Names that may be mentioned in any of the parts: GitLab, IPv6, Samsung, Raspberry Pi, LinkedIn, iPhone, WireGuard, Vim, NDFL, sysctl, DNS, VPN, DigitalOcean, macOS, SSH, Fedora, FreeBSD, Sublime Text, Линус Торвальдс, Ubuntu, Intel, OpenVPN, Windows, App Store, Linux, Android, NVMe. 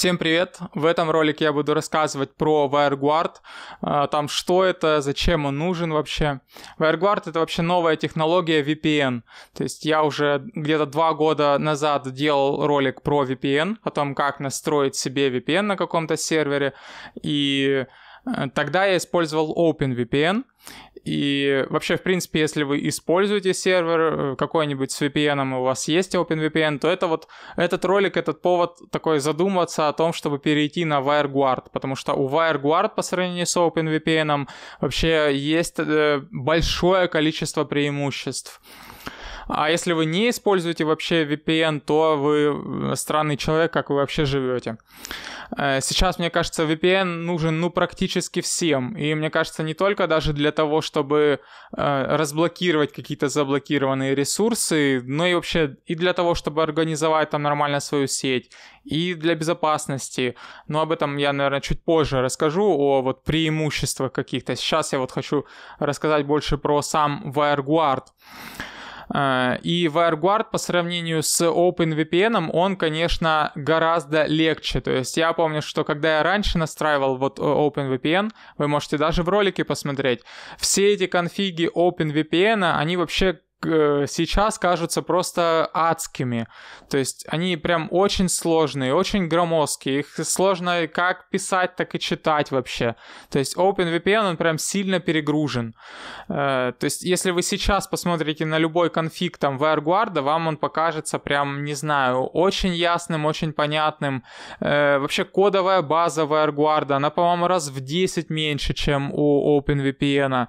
Всем привет! В этом ролике я буду рассказывать про WireGuard, там что это, зачем он нужен вообще. WireGuard — это вообще новая технология VPN. То есть я уже где-то 2 года назад делал ролик про VPN, о том, как настроить себе VPN на каком-то сервере, и тогда я использовал OpenVPN. И вообще, в принципе, если вы используете сервер какой-нибудь с VPN, у вас есть OpenVPN, то это вот этот ролик, этот повод такой задуматься о том, чтобы перейти на WireGuard, потому что у WireGuard по сравнению с OpenVPN вообще есть большое количество преимуществ. А если вы не используете вообще VPN, то вы странный человек, как вы вообще живете. Сейчас, мне кажется, VPN нужен, практически всем. И мне кажется, не только даже для того, чтобы разблокировать какие-то заблокированные ресурсы, но и вообще и для того, чтобы организовать там нормально свою сеть, и для безопасности. Но об этом я, наверное, чуть позже расскажу, о вот преимуществах каких-то. Сейчас я вот хочу рассказать больше про сам WireGuard. И WireGuard по сравнению с OpenVPN, он, конечно, гораздо легче. То есть я помню, что когда я раньше настраивал вот OpenVPN, вы можете даже в ролике посмотреть, все эти конфиги OpenVPN, они вообще сейчас кажутся просто адскими. То есть они прям очень сложные, очень громоздкие. Их сложно как писать, так и читать вообще. То есть OpenVPN, он прям сильно перегружен. То есть если вы сейчас посмотрите на любой конфиг там WireGuard, вам он покажется прям, не знаю, очень ясным, очень понятным. Вообще кодовая база WireGuard, она, по-моему, раз в 10 меньше, чем у OpenVPN.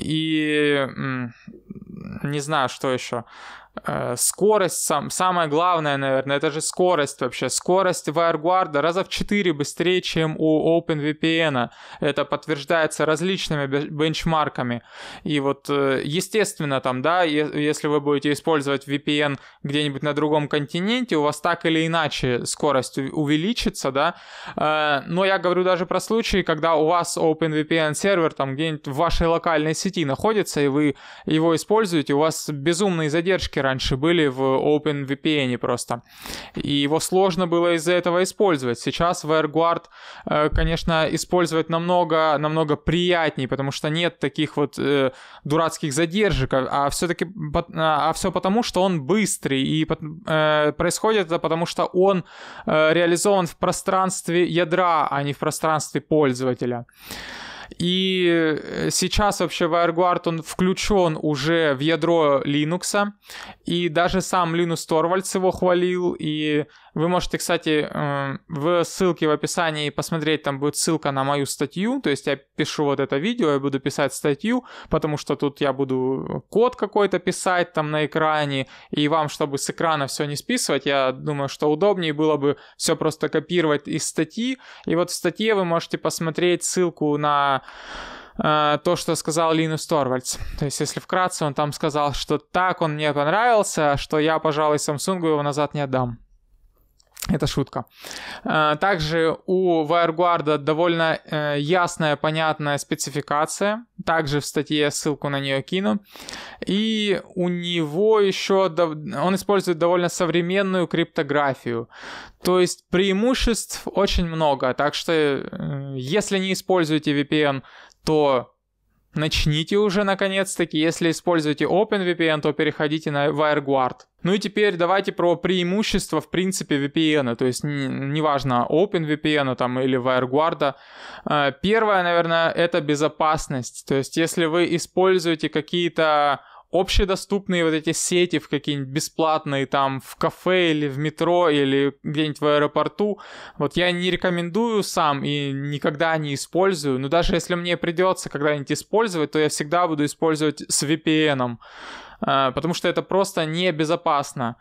И не знаю, что еще. Скорость, самое главное, наверное, это же скорость вообще. Скорость WireGuard раза в 4 быстрее, чем у OpenVPN. Это подтверждается различными бенчмарками. И вот, естественно, там, да, если вы будете использовать VPN где-нибудь на другом континенте, у вас так или иначе скорость увеличится, да. Но я говорю даже про случаи, когда у вас OpenVPN сервер там где-нибудь в вашей локальной сети находится, и вы его используете, у вас безумные задержки раньше были в OpenVPN просто. И его сложно было из-за этого использовать. Сейчас WireGuard, конечно, использовать намного приятнее, потому что нет таких вот дурацких задержек, а все потому, что он быстрый. И происходит это потому, что он реализован в пространстве ядра, а не в пространстве пользователя. И сейчас вообще WireGuard, он включен уже в ядро Linux, и даже сам Линус Торвальдс его хвалил, и вы можете, кстати, в ссылке в описании посмотреть, там будет ссылка на мою статью, то есть я пишу вот это видео, я буду писать статью, потому что тут я буду код какой-то писать там на экране, и вам, чтобы с экрана все не списывать, я думаю, что удобнее было бы все просто копировать из статьи, и вот в статье вы можете посмотреть ссылку на то, что сказал Линус Торвальдс. То есть, если вкратце, он там сказал, что так он мне понравился, что я, пожалуй, Samsung его назад не отдам. Это шутка. Также у WireGuard довольно ясная, понятная спецификация. Также в статье ссылку на нее кину. И у него еще... Он использует довольно современную криптографию. То есть преимуществ очень много. Так что если не используете VPN, то начните уже наконец-таки. Если используете OpenVPN, то переходите на WireGuard. Ну и теперь давайте про преимущества, в принципе, VPN. То есть, неважно, OpenVPN там, или WireGuard. Первое, наверное, это безопасность. То есть, если вы используете какие-то общедоступные вот эти сети в какие-нибудь бесплатные, там, в кафе или в метро или где-нибудь в аэропорту. Вот я не рекомендую сам и никогда не использую, но даже если мне придется когда-нибудь использовать, то я всегда буду использовать с VPN, потому что это просто небезопасно.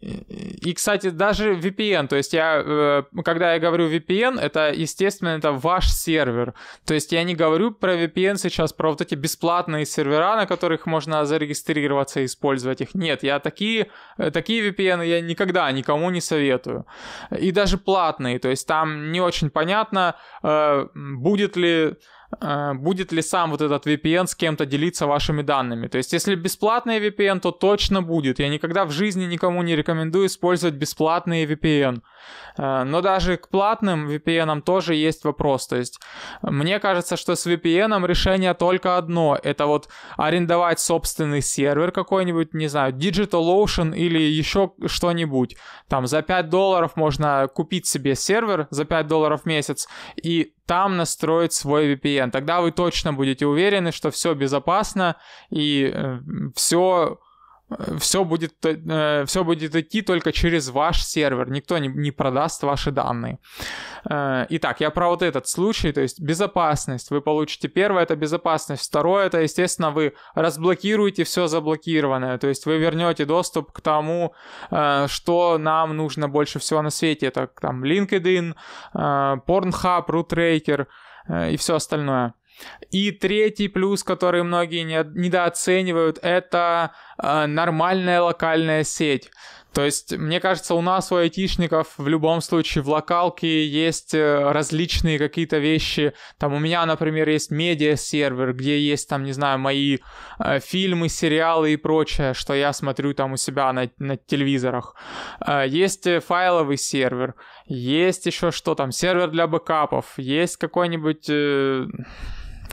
И, кстати, даже VPN, то есть я, когда я говорю VPN, это, естественно, это ваш сервер. То есть я не говорю про VPN сейчас, про вот эти бесплатные сервера, на которых можно зарегистрироваться и использовать их. Нет, я такие VPN я никогда никому не советую. И даже платные, то есть там не очень понятно, будет ли будет ли сам вот этот VPN с кем-то делиться вашими данными. То есть, если бесплатный VPN, то точно будет. Я никогда в жизни никому не рекомендую использовать бесплатный VPN. Но даже к платным VPN тоже есть вопрос. То есть, мне кажется, что с VPN решение только одно. Это вот арендовать собственный сервер какой-нибудь, не знаю, DigitalOcean или еще что-нибудь. Там за $5 можно купить себе сервер за $5 в месяц и там настроить свой VPN. Тогда вы точно будете уверены, что все безопасно и все будет идти только через ваш сервер. Никто не продаст ваши данные. Итак, я про вот этот случай. То есть безопасность. Вы получите первое, это безопасность. Второе, это, естественно, вы разблокируете все заблокированное. То есть вы вернете доступ к тому, что нам нужно больше всего на свете. Это там LinkedIn, Pornhub, RootRaker и все остальное. И третий плюс, который многие недооценивают, это нормальная локальная сеть. То есть, мне кажется, у нас, у айтишников, в любом случае в локалке есть различные какие-то вещи. Там у меня, например, есть медиа-сервер, где есть, там, не знаю, мои фильмы, сериалы и прочее, что я смотрю там у себя на телевизорах. Есть файловый сервер, есть еще что там, сервер для бэкапов, есть какой-нибудь...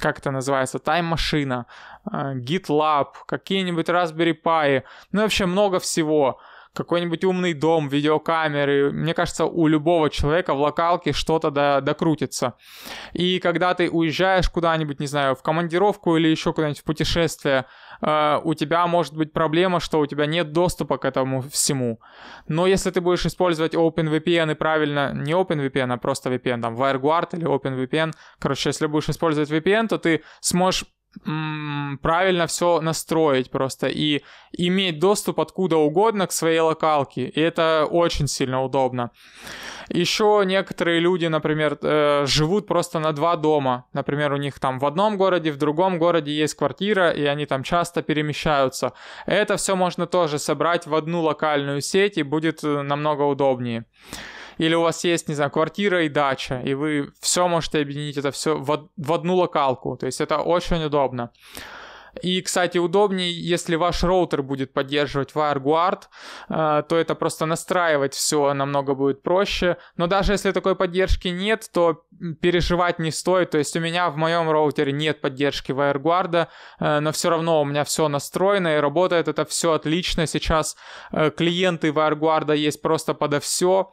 как это называется, тайм-машина, GitLab, какие-нибудь Raspberry Pi, ну вообще много всего, какой-нибудь умный дом, видеокамеры. Мне кажется, у любого человека в локалке что-то докрутится. И когда ты уезжаешь куда-нибудь, не знаю, в командировку или еще куда-нибудь в путешествие, у тебя может быть проблема, что у тебя нет доступа к этому всему. Но если ты будешь использовать OpenVPN и правильно, не OpenVPN, а просто VPN, там WireGuard или OpenVPN, короче, если будешь использовать VPN, то ты сможешь правильно все настроить просто и иметь доступ откуда угодно к своей локалке. И это очень сильно удобно. Еще некоторые люди, например, живут просто на два дома. Например, у них там в одном городе, в другом городе есть квартира, и они там часто перемещаются. Это все можно тоже собрать в одну локальную сеть, и будет намного удобнее. Или у вас есть, не знаю, квартира и дача, и вы все можете объединить это все в одну локалку. То есть это очень удобно. И, кстати, удобнее, если ваш роутер будет поддерживать WireGuard, то это просто настраивать все намного будет проще. Но даже если такой поддержки нет, то переживать не стоит. То есть у меня в моем роутере нет поддержки WireGuard, но все равно у меня все настроено и работает это все отлично. Сейчас клиенты WireGuard есть просто подо все.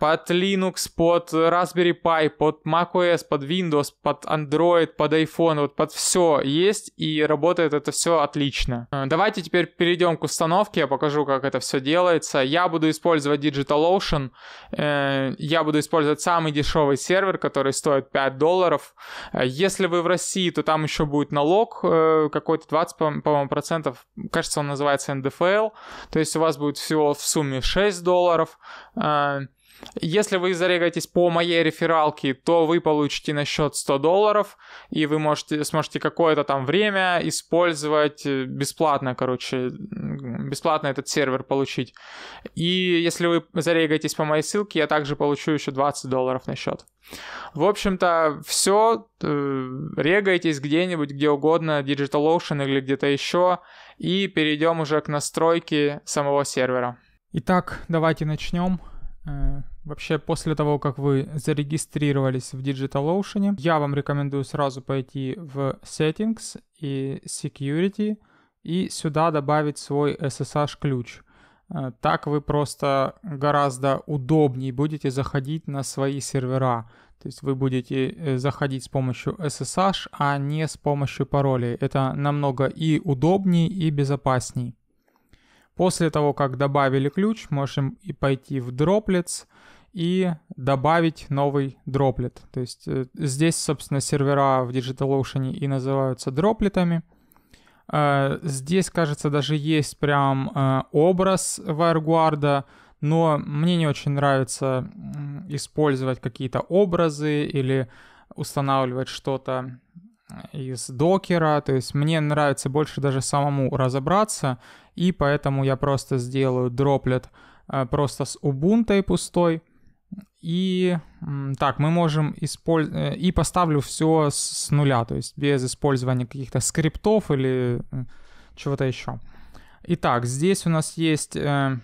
Под Linux, под Raspberry Pi, под macOS, под Windows, под Android, под iPhone, вот под все есть и работает это все отлично. Давайте теперь перейдем к установке, я покажу, как это все делается. Я буду использовать DigitalOcean, я буду использовать самый дешевый сервер, который стоит $5. Если вы в России, то там еще будет налог какой-то 20, по-моему, %, кажется, он называется NDFL, то есть у вас будет всего в сумме $6. Если вы зарегаетесь по моей рефералке, то вы получите на счет $100, и вы сможете какое-то там время использовать бесплатно, короче, бесплатно этот сервер получить. И если вы зарегаетесь по моей ссылке, я также получу еще $20 на счет. В общем-то, все, регайтесь где-нибудь, где угодно, DigitalOcean или где-то еще, и перейдем уже к настройке самого сервера. Итак, давайте начнем. Вообще, после того, как вы зарегистрировались в DigitalOcean, я вам рекомендую сразу пойти в Settings и Security и сюда добавить свой SSH-ключ. Так вы просто гораздо удобнее будете заходить на свои сервера. То есть вы будете заходить с помощью SSH, а не с помощью паролей. Это намного и удобнее, и безопасней. После того, как добавили ключ, можем и пойти в Droplets и добавить новый дроплет. То есть здесь, собственно, сервера в DigitalOcean и называются дроплетами. Здесь, кажется, даже есть прям образ WireGuard, но мне не очень нравится использовать какие-то образы или устанавливать что-то из докера, то есть мне нравится больше даже самому разобраться, и поэтому я просто сделаю дроплет просто с Ubuntu пустой, И так, мы можем использовать, и поставлю все с нуля, то есть без использования каких-то скриптов или чего-то еще. Итак, здесь у нас есть Ubuntu,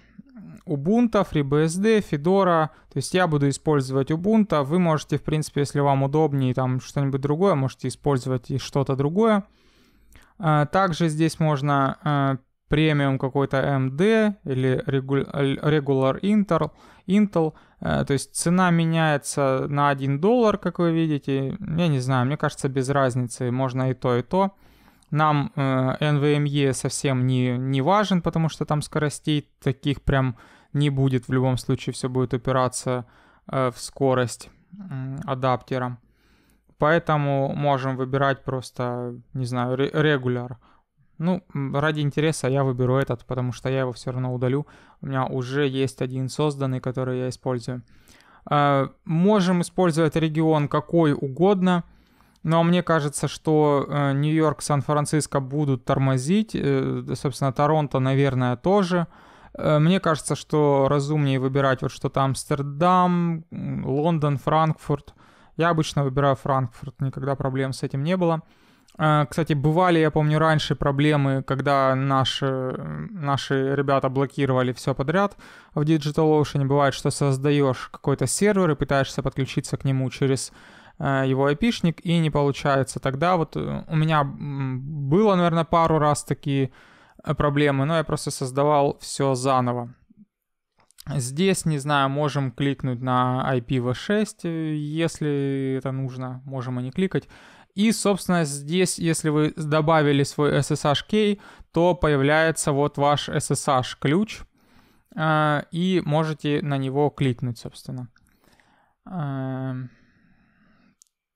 FreeBSD, Fedora. То есть я буду использовать Ubuntu. Вы можете, в принципе, если вам удобнее, там что-нибудь другое, можете использовать и что-то другое. Также здесь можно премиум какой-то MD или Regular Intel. То есть цена меняется на $1, как вы видите. Я не знаю, мне кажется, без разницы. Можно и то, и то. Нам NVMe совсем не важен, потому что там скоростей таких прям не будет. В любом случае все будет упираться в скорость адаптера. Поэтому можем выбирать просто, не знаю, Regular. Ну, ради интереса я выберу этот, потому что я его все равно удалю. У меня уже есть один созданный, который я использую. Можем использовать регион какой угодно. Но мне кажется, что Нью-Йорк, Сан-Франциско будут тормозить. Собственно, Торонто, наверное, тоже. Мне кажется, что разумнее выбирать вот что-то Амстердам, Лондон, Франкфурт. Я обычно выбираю Франкфурт, никогда проблем с этим не было. Кстати, бывали, я помню, раньше проблемы, когда наши ребята блокировали все подряд в DigitalOcean. Бывает, что создаешь какой-то сервер и пытаешься подключиться к нему через его айпишник, и не получается. Тогда вот у меня было, наверное, пару раз такие проблемы, но я просто создавал все заново. Здесь, не знаю, можем кликнуть на IPv6, если это нужно, можем и не кликать. И, собственно, здесь, если вы добавили свой SSH-кей, то появляется вот ваш SSH-ключ, и можете на него кликнуть, собственно.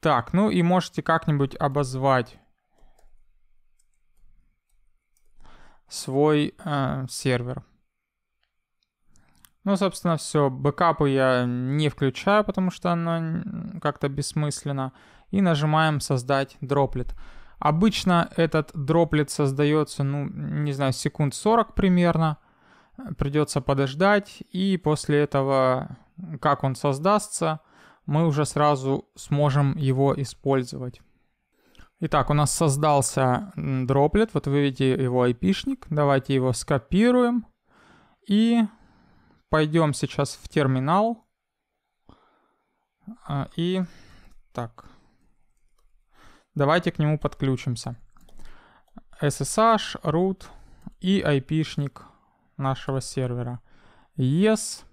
Так, ну и можете как-нибудь обозвать свой сервер. Ну, собственно, все. Бэкапы я не включаю, потому что оно как-то бессмысленно. И нажимаем «Создать дроплет». Обычно этот дроплет создается, ну, не знаю, секунд 40 примерно. Придется подождать, и после этого, как он создастся, мы уже сразу сможем его использовать. Итак, у нас создался дроплет. Вот вы видите его айпишник. Давайте его скопируем. И пойдем сейчас в терминал. И так, давайте к нему подключимся. SSH, root и айпишник нашего сервера. Yes.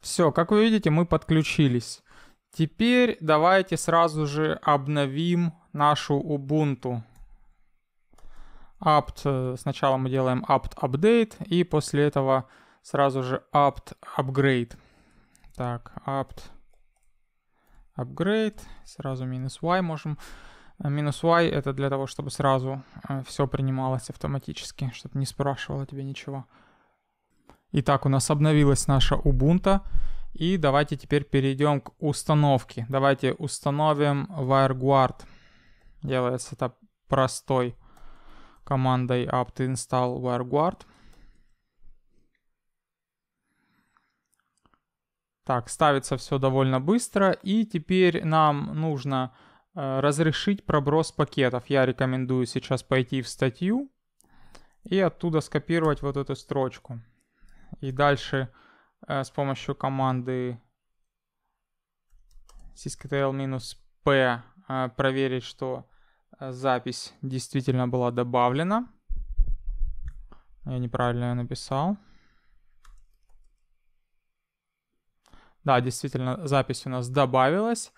Все, как вы видите, мы подключились. Теперь давайте сразу же обновим нашу Ubuntu. Apt, сначала мы делаем apt update, и после этого сразу же apt upgrade. Так, apt upgrade, сразу -y можем. -y это для того, чтобы сразу все принималось автоматически, чтобы не спрашивало тебе ничего. Итак, у нас обновилась наша Ubuntu, и давайте теперь перейдем к установке. Давайте установим WireGuard. Делается это простой командой apt install WireGuard. Так, ставится все довольно быстро, и теперь нам нужно разрешить проброс пакетов. Я рекомендую сейчас пойти в статью и оттуда скопировать вот эту строчку. И дальше с помощью команды sysctl-p проверить, что запись действительно была добавлена. Я неправильно ее написал. Да, действительно, запись у нас добавилась.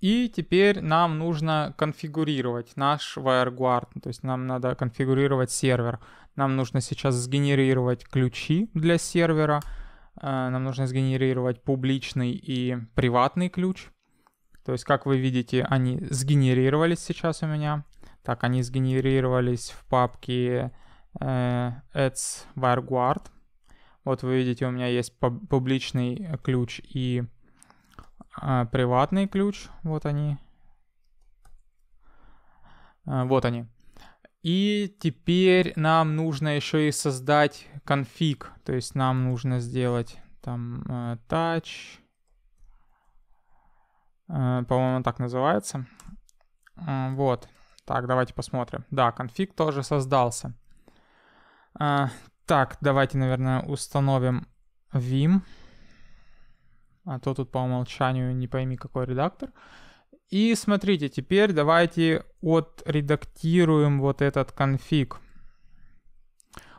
И теперь нам нужно конфигурировать наш WireGuard, то есть нам надо конфигурировать сервер. Нам нужно сейчас сгенерировать ключи для сервера, нам нужно сгенерировать публичный и приватный ключ. То есть, как вы видите, они сгенерировались сейчас у меня. Так, они сгенерировались в папке ads WireGuard. Вот вы видите, у меня есть публичный ключ и приватный ключ. Вот они. Вот они. И теперь нам нужно еще и создать конфиг. То есть нам нужно сделать там touch, по-моему, так называется. Вот. Так, давайте посмотрим. Да, конфиг тоже создался. Так, давайте, наверное, установим Vim. А то тут по умолчанию не пойми какой редактор. И смотрите, теперь давайте отредактируем вот этот конфиг.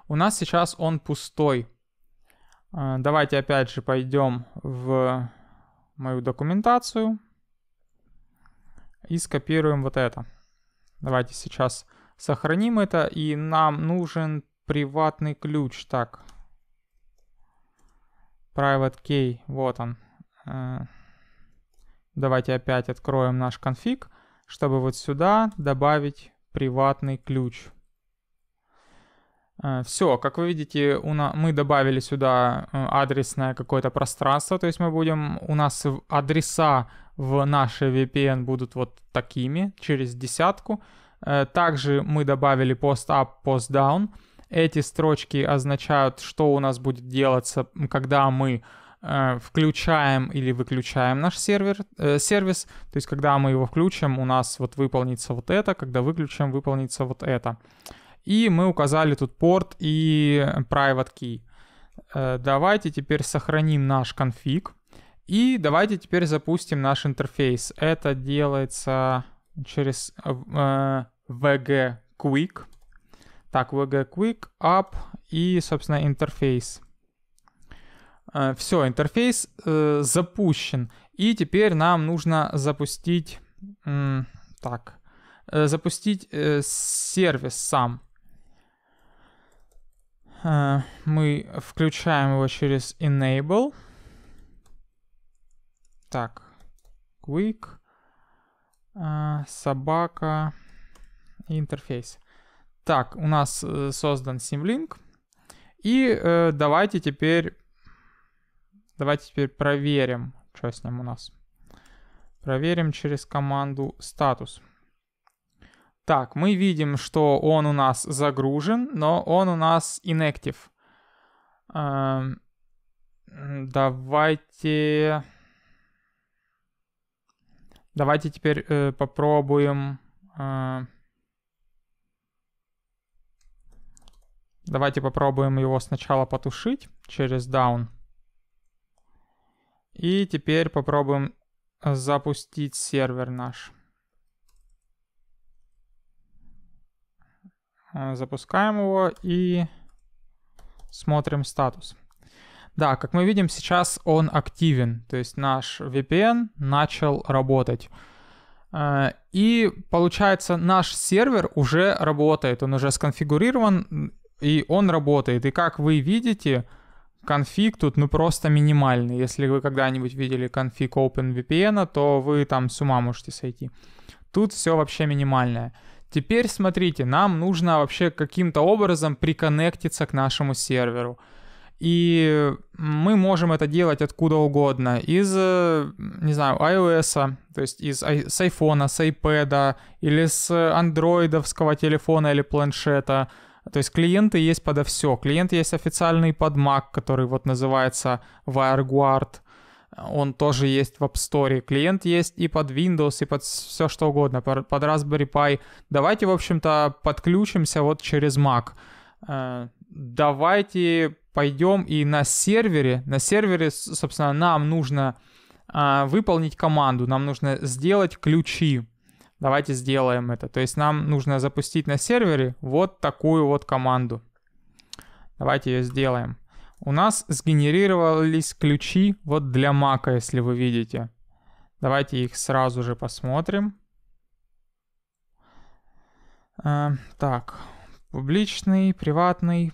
У нас сейчас он пустой. Давайте опять же пойдем в мою документацию и скопируем вот это. Давайте сейчас сохраним это, и нам нужен приватный ключ. Так, private key, вот он. Давайте опять откроем наш конфиг, чтобы вот сюда добавить приватный ключ. Все, как вы видите, мы добавили сюда адресное какое-то пространство, то есть у нас адреса в нашей VPN будут вот такими, через десятку. Также мы добавили post-up, post-down. Эти строчки означают, что у нас будет делаться, когда мы включаем или выключаем наш сервис. То есть, когда мы его включим, у нас вот выполнится вот это, когда выключим, выполнится вот это. И мы указали тут порт и private key. Давайте теперь сохраним наш конфиг. И давайте теперь запустим наш интерфейс. Это делается через VG Quick. Так, VG Quick, App и, собственно, интерфейс. Все, интерфейс запущен. И теперь нам нужно запустить, запустить сервис сам. Мы включаем его через Enable. Так, Quick, собака, интерфейс. Так, у нас создан Symlink. И давайте теперь... проверим, что с ним у нас. Проверим через команду статус. Так, мы видим, что он у нас загружен, но он у нас inactive. Давайте теперь попробуем... Давайте попробуем его сначала потушить через down. И теперь попробуем запустить сервер наш. Запускаем его и смотрим статус. Да, как мы видим, сейчас он активен. То есть наш VPN начал работать. И получается, наш сервер уже работает. Он уже сконфигурирован и он работает. И как вы видите... Конфиг тут ну просто минимальный. Если вы когда-нибудь видели конфиг OpenVPN, то вы там с ума можете сойти. Тут все вообще минимальное. Теперь смотрите, нам нужно вообще каким-то образом приконнектиться к нашему серверу. И мы можем это делать откуда угодно. Из, не знаю, iOS, то есть с iPhone, с iPad, или с андроидовского телефона или планшета. То есть клиенты есть подо все. Клиент есть официальный под Mac, который вот называется WireGuard. Он тоже есть в App Store. Клиент есть и под Windows, и под все что угодно, под Raspberry Pi. Давайте, в общем-то, подключимся вот через Mac. Давайте пойдем и на сервере, собственно, нам нужно выполнить команду. Нам нужно сделать ключи. Давайте сделаем это. То есть нам нужно запустить на сервере вот такую вот команду. Давайте ее сделаем. У нас сгенерировались ключи вот для Mac, если вы видите. Давайте их сразу же посмотрим. Так, публичный, приватный.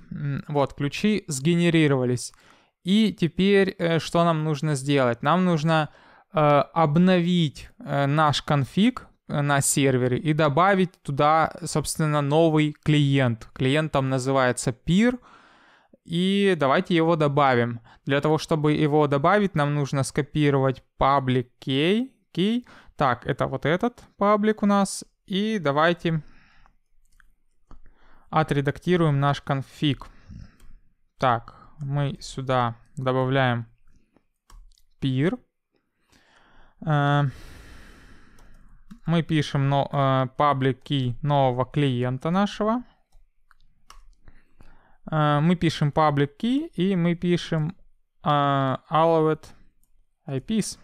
Вот, ключи сгенерировались. И теперь что нам нужно сделать? Нам нужно обновить наш конфиг на сервере и добавить туда, собственно, новый клиент. Клиент там называется Peer. И давайте его добавим. Для того, чтобы его добавить, нам нужно скопировать public key. Так, это вот этот паблик у нас. И давайте отредактируем наш конфиг. Так, мы сюда добавляем peer. Мы пишем public key нового клиента нашего. Мы пишем public key и мы пишем allowed IPs.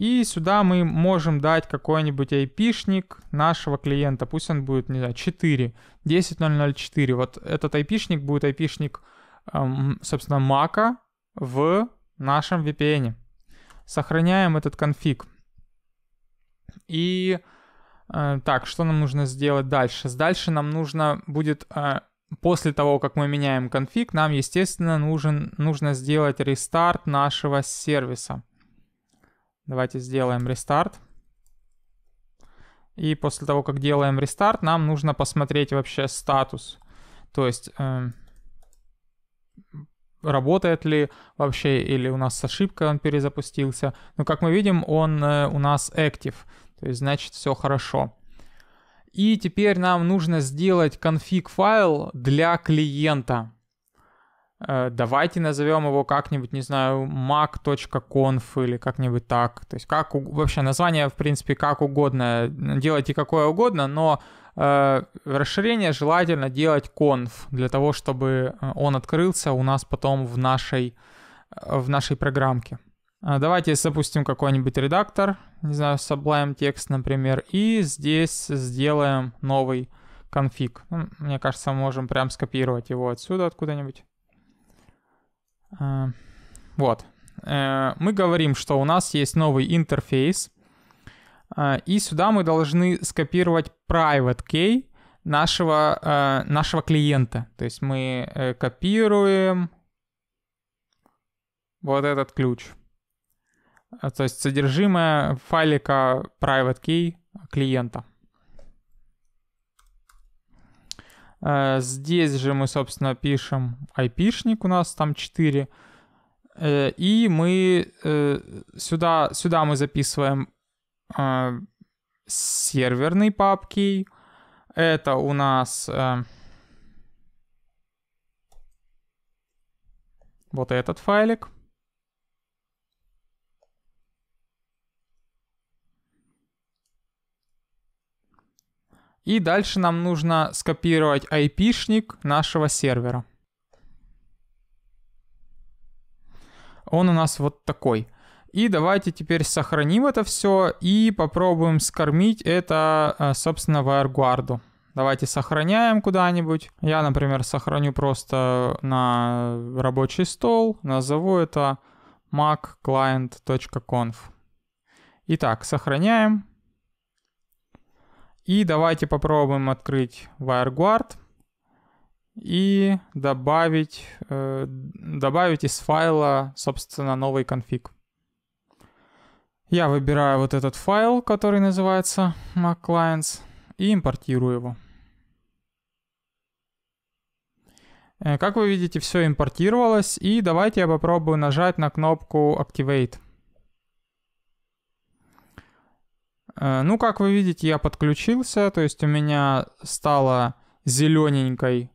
И сюда мы можем дать какой-нибудь IP-шник нашего клиента. Пусть он будет, не знаю, 4, 10.004. Вот этот IP-шник будет IP-шник, собственно, Mac-а в нашем VPN. Сохраняем этот конфиг. И так, что нам нужно сделать дальше? Дальше нам нужно будет, после того, как мы меняем конфиг, нам, естественно, нужно сделать рестарт нашего сервиса. Давайте сделаем рестарт. И после того, как делаем рестарт, нам нужно посмотреть вообще статус. То есть, работает ли вообще, или у нас с ошибкой он перезапустился. Но, как мы видим, он у нас active. То есть, значит, все хорошо. И теперь нам нужно сделать конфиг-файл для клиента. Давайте назовем его как-нибудь, не знаю, mac.conf или как-нибудь так. То есть как вообще название, в принципе, как угодно. Делайте какое угодно, но расширение желательно делать conf, для того, чтобы он открылся у нас потом в нашей программке. Давайте запустим какой-нибудь редактор, не знаю, Sublime Text, например, и здесь сделаем новый конфиг. Ну, мне кажется, мы можем прям скопировать его отсюда откуда-нибудь. Вот. Мы говорим, что у нас есть новый интерфейс, и сюда мы должны скопировать private key нашего клиента. То есть мы копируем вот этот ключ. То есть содержимое файлика private key клиента. Здесь же мы, собственно, пишем IP-шник, у нас там 4. И мы сюда мы записываем серверный папки. Это у нас вот этот файлик. И дальше нам нужно скопировать IP-шник нашего сервера. Он у нас вот такой. И давайте теперь сохраним это все и попробуем скормить это, собственно, WireGuard. Давайте сохраняем куда-нибудь. Я, например, сохраню просто на рабочий стол. Назову это mac.client.conf. Итак, сохраняем. И давайте попробуем открыть WireGuard и добавить из файла, собственно, новый конфиг. Я выбираю вот этот файл, который называется mac.clients, и импортирую его. Как вы видите, все импортировалось. И давайте я попробую нажать на кнопку Activate. Ну, как вы видите, я подключился, то есть у меня стала зелененькой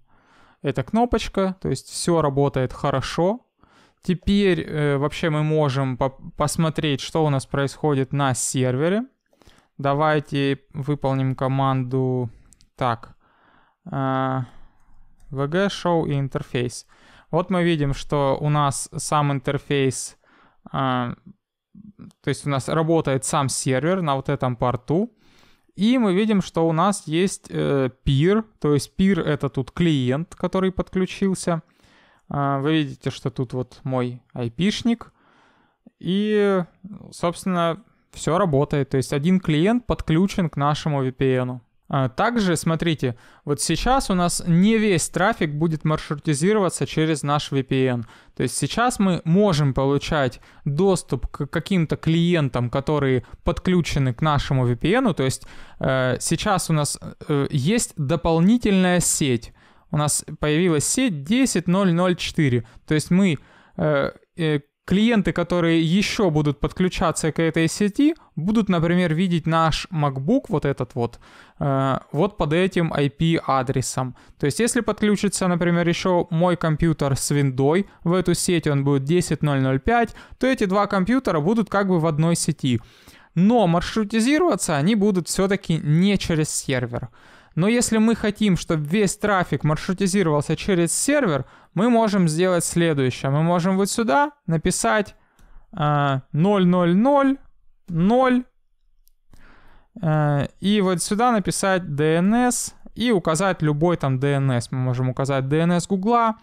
эта кнопочка, то есть все работает хорошо. Теперь вообще мы можем посмотреть, что у нас происходит на сервере. Давайте выполним команду так. VG show и интерфейс. Вот мы видим, что у нас сам интерфейс... То есть у нас работает сам сервер на вот этом порту. И мы видим, что у нас есть peer. То есть peer — это тут клиент, который подключился. Вы видите, что тут вот мой IP-шник. И, собственно, все работает. То есть один клиент подключен к нашему VPN-у. Также, смотрите, вот сейчас у нас не весь трафик будет маршрутизироваться через наш VPN. То есть сейчас мы можем получать доступ к каким-то клиентам, которые подключены к нашему VPN. То есть сейчас у нас есть дополнительная сеть. У нас появилась сеть 10.004. То есть мы Клиенты, которые еще будут подключаться к этой сети, будут, например, видеть наш MacBook, вот этот вот, вот под этим IP-адресом. То есть, если подключится, например, еще мой компьютер с виндой в эту сеть, он будет 10.0.0.5, то эти два компьютера будут как бы в одной сети. Но маршрутизироваться они будут все-таки не через сервер. Но если мы хотим, чтобы весь трафик маршрутизировался через сервер, мы можем сделать следующее. Мы можем вот сюда написать 0.0.0.0 и вот сюда написать DNS и указать любой там DNS. Мы можем указать DNS Гугла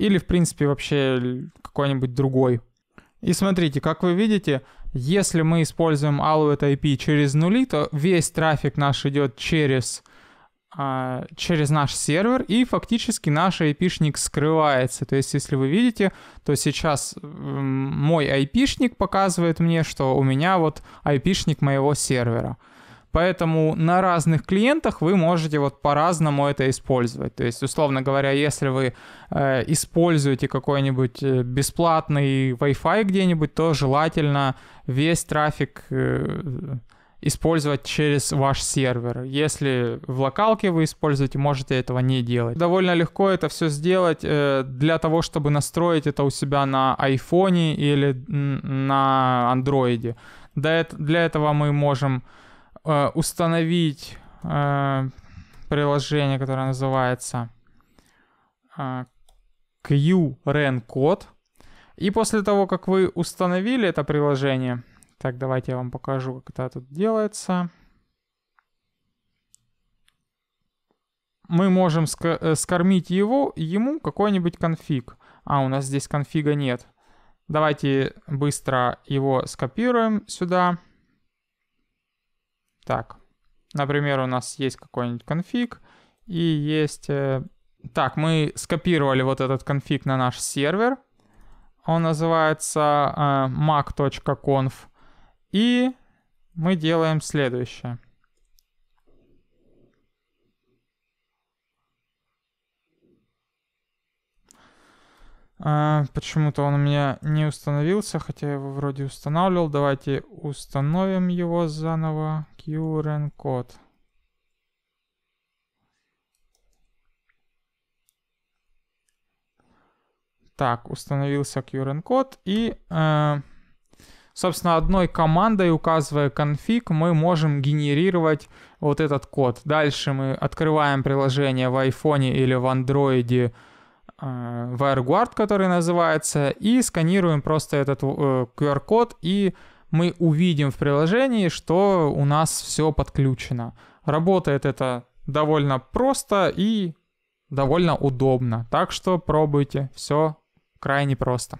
или, в принципе, вообще какой-нибудь другой. И смотрите, как вы видите, если мы используем Allowed IP через нули, то весь трафик наш идет через наш сервер, и фактически наш IP-шник скрывается. То есть, если вы видите, то сейчас мой IP-шник показывает мне, что у меня вот IP-шник моего сервера. Поэтому на разных клиентах вы можете вот по-разному это использовать. То есть, условно говоря, если вы используете какой-нибудь бесплатный Wi-Fi где-нибудь, то желательно весь трафик использовать через ваш сервер. Если в локалке вы используете, можете этого не делать. Довольно легко это все сделать для того, чтобы настроить это у себя на iPhone или на Android. Для этого мы можем установить приложение, которое называется QREN-код. И после того, как вы установили это приложение... Так, давайте я вам покажу, как это тут делается. Мы можем скормить ему какой-нибудь конфиг. А, у нас здесь конфига нет. Давайте быстро его скопируем сюда. Так, например, у нас есть какой-нибудь конфиг. И есть... Так, мы скопировали вот этот конфиг на наш сервер. Он называется mac.conf. И мы делаем следующее. Почему-то он у меня не установился, хотя я его вроде устанавливал. Давайте установим его заново. QREN-код. Так, установился QREN-код и... Собственно, одной командой, указывая конфиг, мы можем генерировать вот этот код. Дальше мы открываем приложение в iPhone или в Android WireGuard, который называется, и сканируем просто этот QR-код, и мы увидим в приложении, что у нас все подключено. Работает это довольно просто и довольно удобно. Так что пробуйте, все крайне просто.